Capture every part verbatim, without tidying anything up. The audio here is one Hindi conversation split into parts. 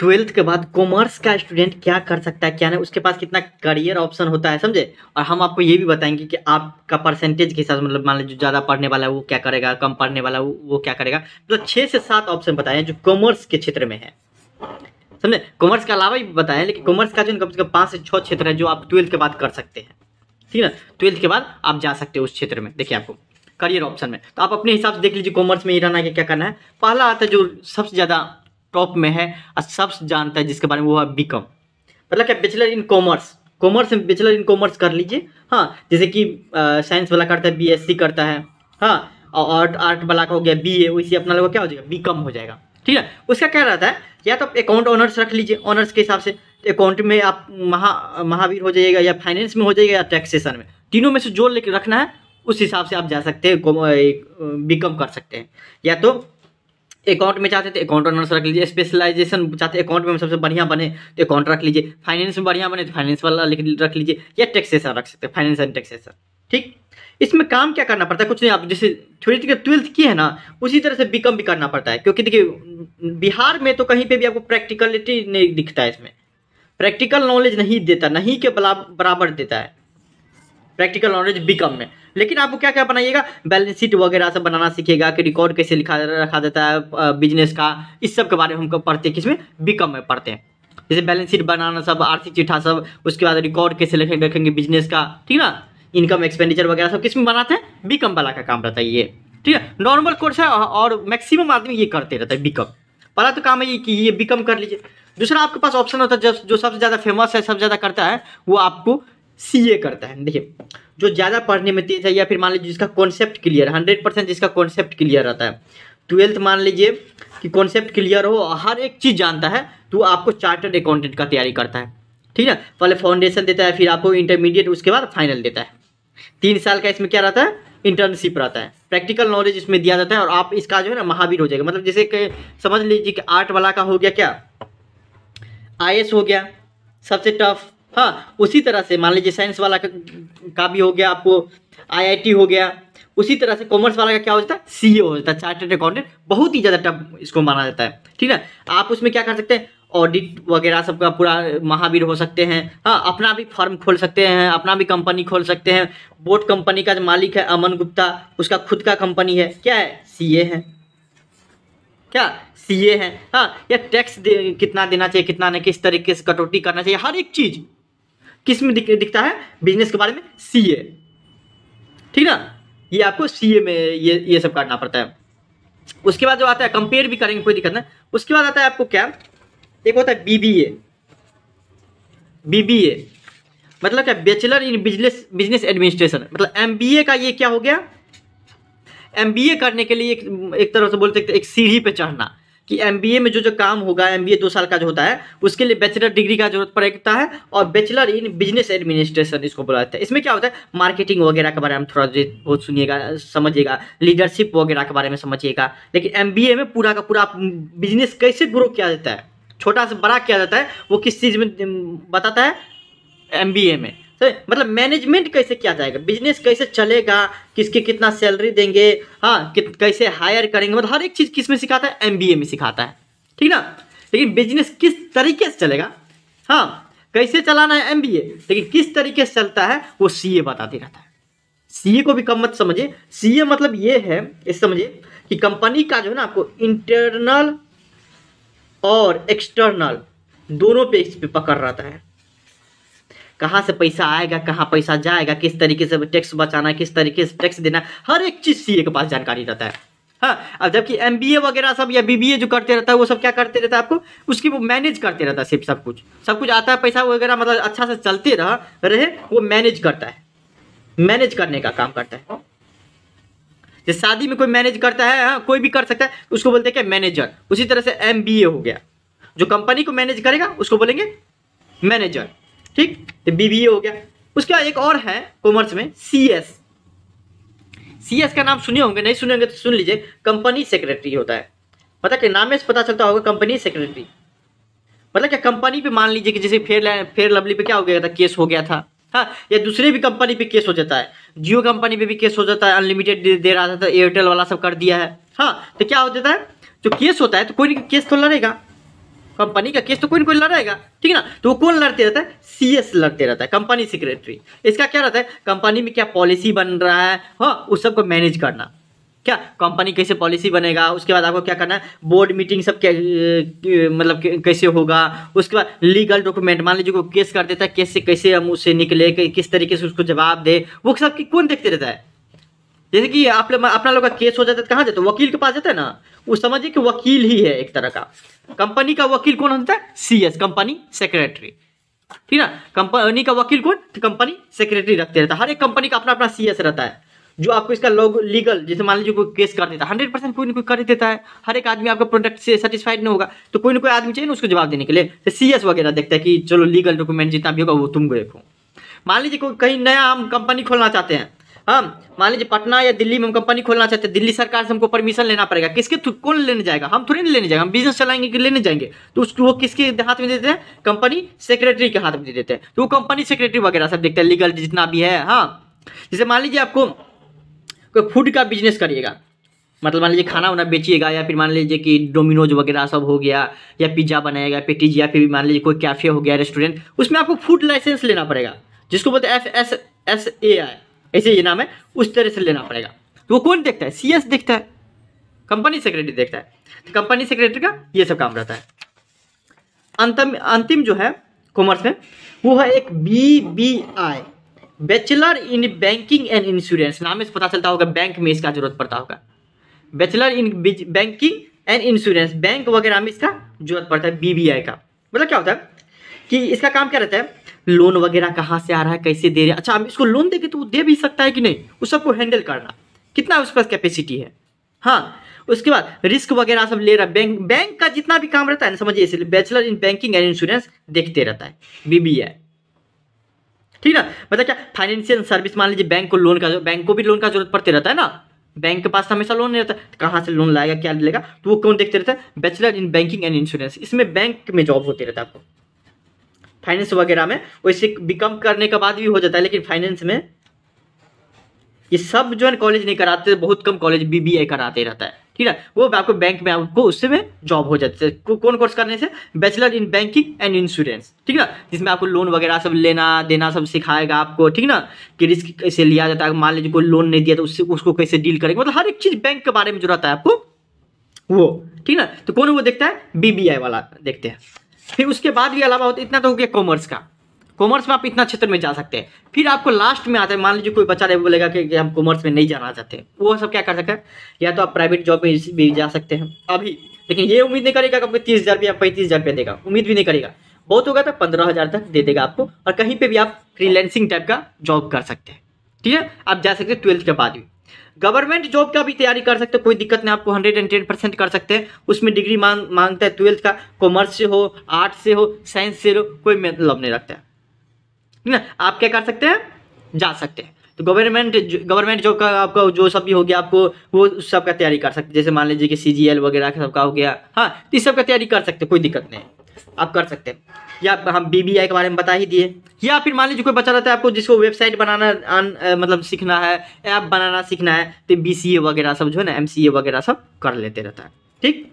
ट्वेल्थ के बाद कॉमर्स का स्टूडेंट क्या कर सकता है क्या नहीं, उसके पास कितना करियर ऑप्शन होता है समझे। और हम आपको ये भी बताएंगे कि आपका परसेंटेज के हिसाब से मतलब मान लीजिए ज़्यादा पढ़ने वाला है वो क्या करेगा, कम पढ़ने वाला वो, वो क्या करेगा। मतलब छः से सात ऑप्शन बताएं जो कॉमर्स के क्षेत्र में है समझे। कॉमर्स के अलावा भी बताएं, लेकिन कॉमर्स का जो कम से कम पाँच से छः क्षेत्र है जो आप ट्वेल्थ के बाद कर सकते हैं, ठीक है ना। ट्वेल्थ के बाद आप जा सकते हो उस क्षेत्र में। देखिए आपको करियर ऑप्शन में तो आप अपने हिसाब से देख लीजिए कॉमर्स में ये रहना कि क्या करना है। पहला आता है जो सबसे ज़्यादा टॉप में है और सबसे जानता है जिसके बारे में, वो है बी कॉम, मतलब क्या बैचलर इन कॉमर्स। कॉमर्स में बैचलर इन कॉमर्स कर लीजिए, हाँ, जैसे कि साइंस वाला करता है बी एस सी करता है, हाँ, और आर्ट आर्ट वाला का हो गया बी ए, वैसे अपना लोग क्या हो जाएगा बी कॉम हो जाएगा, ठीक है। उसका क्या रहता है या तो आप अकाउंट ऑनर्स रख लीजिए, ऑनर्स के हिसाब से अकाउंट में आप महा महावीर हो जाइएगा, या फाइनेंस में हो जाएगा, या टैक्सेशन में, तीनों में से जो लेकर रखना है उस हिसाब से आप जा सकते हैं बी कॉम कर सकते हैं। या तो अकाउंट में चाहते तो अकाउंट ऑनर्स रख लीजिए, स्पेशलाइजेशन चाहते अकाउंट में सबसे बढ़िया बने तो अकाउंट रख लीजिए, फाइनेंस में बढ़िया बने तो फाइनेंस वाला रख लीजिए, या टैक्सेशन रख सकते हैं, फाइनेंस एंड टैक्सेशन, ठीक। इसमें काम क्या करना पड़ता है, कुछ नहीं, आप जैसे थ्योरेटिकल ट्वेल्थ की है ना उसी तरह से बी कॉम भी करना पड़ता है, क्योंकि देखिए बिहार में तो कहीं पर भी आपको प्रैक्टिकलिटी नहीं दिखता है, इसमें प्रैक्टिकल नॉलेज नहीं देता, नहीं के बराबर देता है प्रैक्टिकल नॉलेज बी कॉम में। लेकिन आपको क्या क्या बनाइएगा, बैलेंस शीट वगैरह सब बनाना सीखेगा कि रिकॉर्ड कैसे लिखा रखा जाता है बिजनेस का, इस सब के बारे में हम पढ़ते हैं किसमें, बी कॉम में पढ़ते हैं, जैसे बैलेंस शीट बनाना सब, आर्थिक चिट्ठा सब, उसके बाद रिकॉर्ड कैसे लिखेंगे रखेंगे बिजनेस का, ठीक ना, इनकम एक्सपेंडिचर वगैरह सब किसमें बनाते हैं, बी कॉम वाला का काम रहता है ये, ठीक है। नॉर्मल कोर्स है और मैक्सिमम आदमी ये करते रहता है बी कॉम। पहला तो काम है ये कि ये बी कॉम कर लीजिए। दूसरा आपके पास ऑप्शन होता है जब जो सबसे ज़्यादा फेमस है, सबसे ज़्यादा करता है वो आपको सी ए करता है। देखिए जो ज़्यादा पढ़ने में तेज है, या फिर मान लीजिए जिसका कॉन्सेप्ट क्लियर है हंड्रेड परसेंट जिसका कॉन्सेप्ट क्लियर रहता है, ट्वेल्थ मान लीजिए कि कॉन्सेप्ट क्लियर हो और हर एक चीज़ जानता है, तो आपको चार्टर्ड अकाउंटेंट का तैयारी करता है, ठीक है। पहले फाउंडेशन देता है, फिर आपको इंटरमीडिएट, उसके बाद फाइनल देता है। तीन साल का इसमें क्या रहता है, इंटर्नशिप रहता है, प्रैक्टिकल नॉलेज इसमें दिया जाता है, और आप इसका जो है ना महावीर हो जाएगा। मतलब जैसे समझ लीजिए कि आर्ट वाला का हो गया क्या आई ए एस हो गया सबसे टफ, हाँ, उसी तरह से मान लीजिए साइंस वाला का भी हो गया आपको आई आई टी हो गया, उसी तरह से कॉमर्स वाला का क्या हो जाता है, सी ए हो जाता है, चार्टर्ड अकाउंटेंट, बहुत ही ज़्यादा टफ इसको माना जाता है, ठीक है। आप उसमें क्या कर सकते हैं, ऑडिट वगैरह सबका पूरा महावीर हो सकते हैं, हाँ, अपना भी फर्म खोल सकते हैं, अपना भी कंपनी खोल सकते हैं। बोट कंपनी का जो मालिक है अमन गुप्ता, उसका खुद का कंपनी है, क्या है सी ए है, क्या सी ए है, हाँ, या टैक्स दे, कितना देना चाहिए कितना नहीं, किस तरीके से कटौती करना चाहिए, हर एक चीज़ किस में दिख, दिखता है बिजनेस के बारे में, सी ए, ठीक ना, ये आपको सी ए में ये ये सब काटना पड़ता है। उसके बाद जो आता है कंपेयर भी करेंगे, कोई दिक्कत नहीं। उसके बाद आता है आपको क्या, एक होता है B B A B B A, मतलब क्या bachelor in business business administration, मतलब एम बी ए का ये क्या हो गया, एम बी ए करने के लिए एक, एक तरह से बोल सकते एक सीढ़ी पे चढ़ना कि एम बी ए में जो जो काम होगा, एम बी ए दो साल का जो होता है उसके लिए बैचलर डिग्री का जरूरत पड़ता है, और बैचलर इन बिजनेस एडमिनिस्ट्रेशन इसको बोला जाता है। इसमें क्या होता है, मार्केटिंग वगैरह के बारे में थोड़ा बहुत सुनिएगा समझिएगा, लीडरशिप वगैरह के बारे में समझिएगा। लेकिन एम बी ए में पूरा का पूरा बिजनेस कैसे ग्रो किया जाता है, छोटा से बड़ा किया जाता है, वो किस चीज़ में बताता है एम बी ए में, मतलब मैनेजमेंट कैसे किया जाएगा, बिजनेस कैसे चलेगा, किसके कितना सैलरी देंगे, हाँ, कैसे हायर करेंगे, मतलब हर एक चीज़ किस में सिखाता है, एम बी ए में सिखाता है, ठीक ना। लेकिन बिजनेस किस तरीके से चलेगा, हाँ, कैसे चलाना है एम बी ए, लेकिन किस तरीके से चलता है वो सी ए बताते रहता है। सी ए को भी कम मत समझिए, सी ए मतलब ये है, इस समझिए कि कंपनी का जो है ना आपको इंटरनल और एक्सटर्नल दोनों पे इस पर पकड़ रहता है, कहाँ से पैसा आएगा, कहाँ पैसा जाएगा, किस तरीके से टैक्स बचाना, किस तरीके से टैक्स देना, हर एक चीज़ सी ए के पास जानकारी रहता है, हाँ। अब जबकि एम बी ए वगैरह सब या बी बी ए जो करते रहता है वो सब क्या करते रहता है आपको, उसकी वो मैनेज करते रहता है, सिर्फ सब कुछ सब कुछ आता है पैसा वगैरह, मतलब अच्छा से चलते रह रहे वो मैनेज करता है, मैनेज करने का काम करता है। जैसे शादी में कोई मैनेज करता है, हाँ, कोई भी कर सकता है, उसको बोलते हैं क्या, मैनेजर। उसी तरह से एम बी ए हो गया, जो कंपनी को मैनेज करेगा उसको बोलेंगे मैनेजर, ठीक, तो बी बी ए हो गया। उसका एक और है कॉमर्स में सी एस, सी एस का नाम सुने होंगे, नहीं सुने होंगे तो सुन लीजिए, कंपनी सेक्रेटरी होता है, पता क्या नाम से पता चलता होगा, कंपनी सेक्रेटरी मतलब क्या, कंपनी पे मान लीजिए कि जैसे फेयर फेयर लवली पे क्या हो गया था, केस हो गया था, हाँ, या दूसरे भी कंपनी पे केस हो जाता है, जियो कंपनी पे भी केस हो जाता है, अनलिमिटेड दे, दे रहा था, एयरटेल वाला सब कर दिया है, हाँ, तो क्या हो जाता है जो केस होता है तो कोई केस तो लड़ेगा, कंपनी का केस तो कोई ना कोई लड़ेगा, ठीक है ना। तो वो कौन लड़ते रहता है? सीएस लड़ते रहता है, कंपनी सेक्रेटरी। इसका क्या रहता है, कंपनी में क्या पॉलिसी बन रहा है, हाँ, उस सबको मैनेज करना। क्या कंपनी कैसे पॉलिसी बनेगा, उसके बाद आपको क्या करना है, बोर्ड मीटिंग सब क्या मतलब कैसे होगा, उसके बाद लीगल डॉक्यूमेंट, मान लीजिए कोई केस कर देता है, केस से कैसे हम उससे निकले, किस तरीके से उसको जवाब दे, वो सब की कौन देखते रहता है। जैसे कि आप अपना लोग का केस हो जाता है, कहाँ जाता है, वकील के पास जाता है ना, वो समझिए कि वकील ही है एक तरह का। कंपनी का वकील कौन होता है? सीएस, कंपनी सेक्रेटरी, ठीक है ना। कंपनी का वकील कौन? कंपनी सेक्रेटरी रखते रहता है। हर एक कंपनी का अपना अपना सीएस रहता है जो आपको इसका लोग लीगल, जैसे मान लीजिए कोई केस कर देता है, हंड्रेड परसेंट कोई ना कोई कर देता है। हर एक आदमी आपका प्रोडक्ट से सेटिस्फाइड नहीं होगा, तो कोई ना कोई आदमी चाहिए ना उसको जवाब देने के लिए। तो सीएस वगैरह देखता है कि चलो लीगल डॉक्यूमेंट जितना भी होगा वो तुमको देखो। मान लीजिए कोई कहीं नया हम कंपनी खोलना चाहते हैं, हम मान लीजिए पटना या दिल्ली में हम कंपनी खोलना चाहते हैं, दिल्ली सरकार से हमको परमिशन लेना पड़ेगा। किसके थ्रू, कौन लेने जाएगा? हम थोड़ी नहीं लेने जाएंगे, हम बिजनेस चलाएंगे कि लेने जाएंगे। तो उसको वो किसके हाथ में देते हैं? कंपनी सेक्रेटरी के हाथ में दे देते हैं। तो वो कंपनी सेक्रेटरी वगैरह सब देखते हैं, लीगल जितना भी है। हाँ, जैसे मान लीजिए आपको कोई फूड का बिजनेस करिएगा, मतलब मान लीजिए खाना वाना बेचिएगा, या फिर मान लीजिए कि डोमिनोज वगैरह सब हो गया, या पिज्ज़ा बनाएगा, पेटीज, या फिर मान लीजिए कोई कैफ़े हो गया, रेस्टोरेंट, उसमें आपको फूड लाइसेंस लेना पड़ेगा, जिसको बोलते हैं F S S A I, ऐसे ये नाम है, उस तरह से लेना पड़ेगा। तो वो कौन देखता है? सीएस देखता है, कंपनी सेक्रेटरी देखता है। तो कंपनी सेक्रेटरी का ये सब काम रहता है। अंतिम अंतिम जो है कॉमर्स में, वो है एक B B I, bachelor in banking and insurance. नाम से पता चलता होगा बैंक में इसका जरूरत पड़ता होगा, bachelor in banking and insurance, bank वगैरह में इसका जरूरत पड़ता है। बीबीआई का मतलब क्या होता है कि इसका काम क्या रहता है, लोन वगैरह कहाँ से आ रहा है, कैसे दे रहे हैं, अच्छा हम इसको लोन देंगे तो वो दे भी सकता है कि नहीं, उस सबको हैंडल करना, कितना उसके पास कैपेसिटी है। हाँ, उसके बाद रिस्क वगैरह सब ले रहा है, बैंक बैंक का जितना भी काम रहता है ना, समझिए इसलिए bachelor in banking and insurance देखते रहता है बीबीआई, ठीक ना। मतलब क्या, फाइनेंशियल सर्विस, मान लीजिए बैंक को लोन का, बैंक को भी लोन का जरूरत पड़ते रहता है ना, बैंक के पास हमेशा लोन नहीं रहता, तो कहाँ से लोन लाएगा, क्या लेगा, तो वो कौन देखते रहता है, bachelor in banking and insurance. इसमें बैंक में जॉब होते रहता है आपको, फाइनेंस वगैरह में। वैसे बीकॉम करने के बाद भी हो जाता है, लेकिन फाइनेंस में ये सब जो है कॉलेज नहीं कराते, बहुत कम कॉलेज बीबीए कराते रहता है, ठीक है। वो आपको बैंक में आपको उससे में जॉब हो जाती है। कौन कोर्स करने से? Bachelor in banking and insurance, ठीक है, जिसमें आपको लोन वगैरह सब लेना देना सब सिखाएगा आपको, ठीक ना, कि रिस्क कैसे लिया जाता है। मान लीजिए कोई लोन नहीं दिया तो उससे उसको कैसे डील करेंगे, मतलब हर एक चीज़ बैंक के बारे में जो रहता है आपको वो, ठीक ना। तो कौन वो देखता है? बीबीआई वाला देखते हैं। फिर उसके बाद भी अलावा होता है, इतना तो हो गया कॉमर्स का। कॉमर्स में आप इतना क्षेत्र में जा सकते हैं। फिर आपको लास्ट में आता है, मान लीजिए कोई बच्चा बोलेगा कि हम कॉमर्स में नहीं जाना चाहते, वो सब क्या कर सकते हैं, या तो आप प्राइवेट जॉब में भी जा सकते हैं अभी, लेकिन ये उम्मीद नहीं करेगा कि आपको तीस हज़ार रुपया पैंतीस हज़ार रुपया देगा, उम्मीद भी नहीं करेगा। बहुत होगा तो पंद्रह हज़ार तक दे देगा आपको। और कहीं पर भी आप फ्रीलैंसिंग टाइप का जॉब कर सकते हैं, ठीक है, आप जा सकते हैं ट्वेल्थ के बाद भी। गवर्नमेंट जॉब का भी तैयारी कर सकते हैं, कोई दिक्कत नहीं, आपको हंड्रेड एंड टेन परसेंट कर सकते हैं। उसमें डिग्री मांग मांगता है ट्वेल्थ का, कॉमर्स से हो, आर्ट से हो, साइंस से हो, कोई मतलब नहीं रखता है ना। आप क्या कर सकते हैं, जा सकते हैं। तो गवर्नमेंट गवर्नमेंट जॉब का आपका जो सब भी हो गया, आपको वो सब का तैयारी कर सकते हैं। जैसे मान लीजिए कि सी जी एल वगैरह का सबका हो गया, हाँ, तो इस सब का तैयारी कर सकते हैं, कोई दिक्कत नहीं, आप कर सकते हैं। या हम बी बी आई के बारे में बता ही दिए। या फिर मान लीजिए कोई बच्चा रहता है आपको जिसको वेबसाइट बनाना आन, आ, मतलब सीखना है, ऐप बनाना सीखना है, तो बी सी ए वगैरह सब जो है ना, एम सी ए वगैरह सब कर लेते रहता है, ठीक।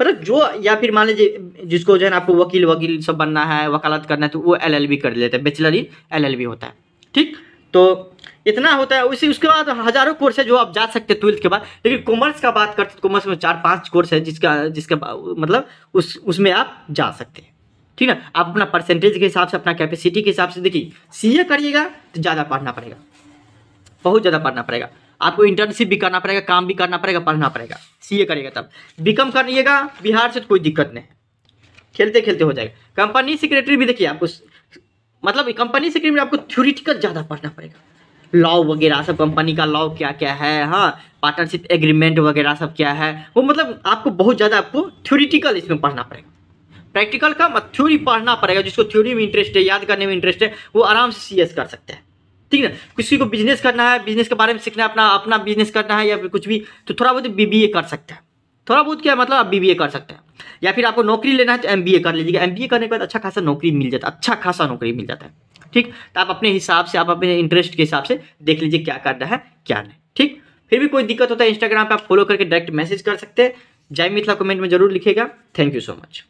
मतलब जो, या फिर मान लीजिए जिसको जो है ना आपको वकील वकील सब बनना है, वकालत करना है, तो वो एल एल बी कर लेते हैं, bachelor in L L B होता है, ठीक। तो इतना होता है उसी। उसके बाद हज़ारों कोर्स है जो आप जा सकते हैं ट्वेल्थ के बाद। लेकिन कॉमर्स का बात करते हैं, कॉमर्स में चार पाँच कोर्स है जिसका जिसका मतलब उस उसमें आप जा सकते हैं, ठीक ना। आप अपना परसेंटेज के हिसाब से, अपना कैपेसिटी के हिसाब से, देखिए सीए करिएगा तो ज़्यादा पढ़ना पड़ेगा, बहुत ज़्यादा पढ़ना पड़ेगा, आपको इंटर्नशिप भी करना पड़ेगा, काम भी करना पड़ेगा, पढ़ना पड़ेगा। सीए करिएगा तब बीकॉम करिएगा बिहार से, तो कोई दिक्कत नहीं, खेलते खेलते हो जाएगा। कंपनी सेक्रेटरी भी देखिए आपको, मतलब कंपनी सेक्रेटरी में आपको थ्योरेटिकल ज़्यादा पढ़ना पड़ेगा, लॉ वगैरह सब, कंपनी का लॉ क्या क्या है, हाँ, पार्टनरशिप एग्रीमेंट वगैरह सब क्या है, वो मतलब आपको बहुत ज़्यादा आपको थ्योरेटिकल इसमें पढ़ना पड़ेगा। प्रैक्टिकल का मत थ्योरी पढ़ना पड़ेगा। जिसको थ्योरी में इंटरेस्ट है, याद करने में इंटरेस्ट है, वो आराम से सीएस कर सकते हैं, ठीक है। किसी को बिजनेस करना है, बिजनेस के बारे में सीखना है, अपना अपना बिजनेस करना है या फिर कुछ भी, तो थोड़ा बहुत बीबीए कर सकते हैं, थोड़ा बहुत क्या मतलब आप बीबीए कर सकते हैं। या फिर आपको नौकरी लेना है तो एमबीए कर लीजिएगा, एमबीए करने के बाद अच्छा खासा नौकरी मिल जाता है, अच्छा खासा नौकरी मिल जाता है, ठीक। तो आप अपने हिसाब से, आप अपने इंटरेस्ट के हिसाब से देख लीजिए क्या करना है क्या नहीं, ठीक। फिर भी कोई दिक्कत होता है इंस्टाग्राम पे आप फॉलो करके डायरेक्ट मैसेज कर सकते हैं। जय मिथिला कमेंट में जरूर लिखिएगा। Thank you so much.